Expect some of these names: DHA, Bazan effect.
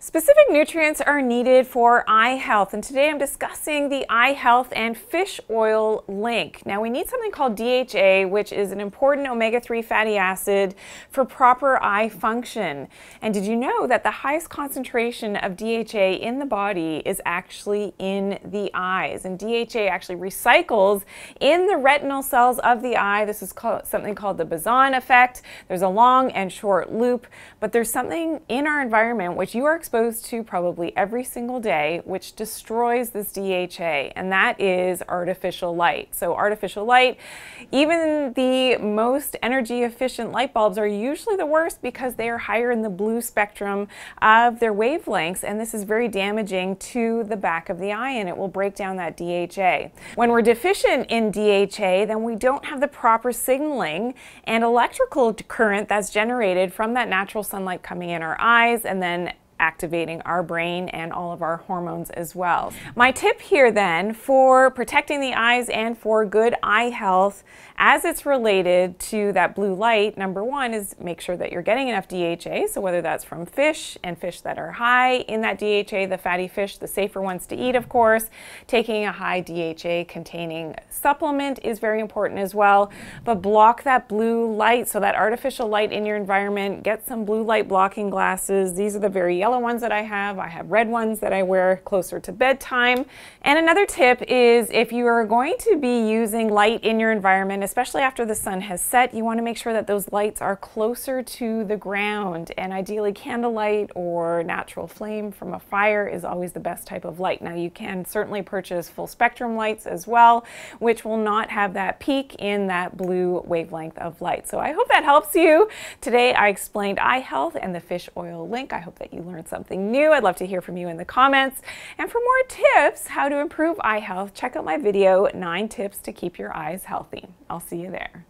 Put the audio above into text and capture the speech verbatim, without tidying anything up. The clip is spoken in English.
Specific nutrients are needed for eye health, and today I'm discussing the eye health and fish oil link. Now, we need something called D H A, which is an important omega three fatty acid for proper eye function. And did you know that the highest concentration of D H A in the body is actually in the eyes? And D H A actually recycles in the retinal cells of the eye. This is called, something called the Bazan effect. There's a long and short loop, but there's something in our environment which you are exposed to probably every single day, which destroys this D H A, and that is artificial light. So artificial light, even the most energy efficient light bulbs are usually the worst because they are higher in the blue spectrum of their wavelengths, and this is very damaging to the back of the eye, and it will break down that D H A. When we're deficient in D H A, then we don't have the proper signaling and electrical current that's generated from that natural sunlight coming in our eyes and then activating our brain and all of our hormones as well. My tip here then for protecting the eyes and for good eye health as it's related to that blue light, number one, is make sure that you're getting enough D H A. So whether that's from fish and fish that are high in that D H A, the fatty fish, the safer ones to eat, of course, taking a high D H A containing supplement is very important as well, but block that blue light. So that artificial light in your environment, get some blue light blocking glasses. These are the very yellow Yellow ones that I have. I have red ones that I wear closer to bedtime. And another tip is if you are going to be using light in your environment, especially after the sun has set, you want to make sure that those lights are closer to the ground, and ideally candlelight or natural flame from a fire is always the best type of light. Now, you can certainly purchase full spectrum lights as well, which will not have that peak in that blue wavelength of light. So I hope that helps you. Today I explained eye health and the fish oil link. I hope that you learned something new. I'd love to hear from you in the comments. And for more tips how to improve eye health, check out my video, nine tips to keep your eyes healthy. I'll see you there.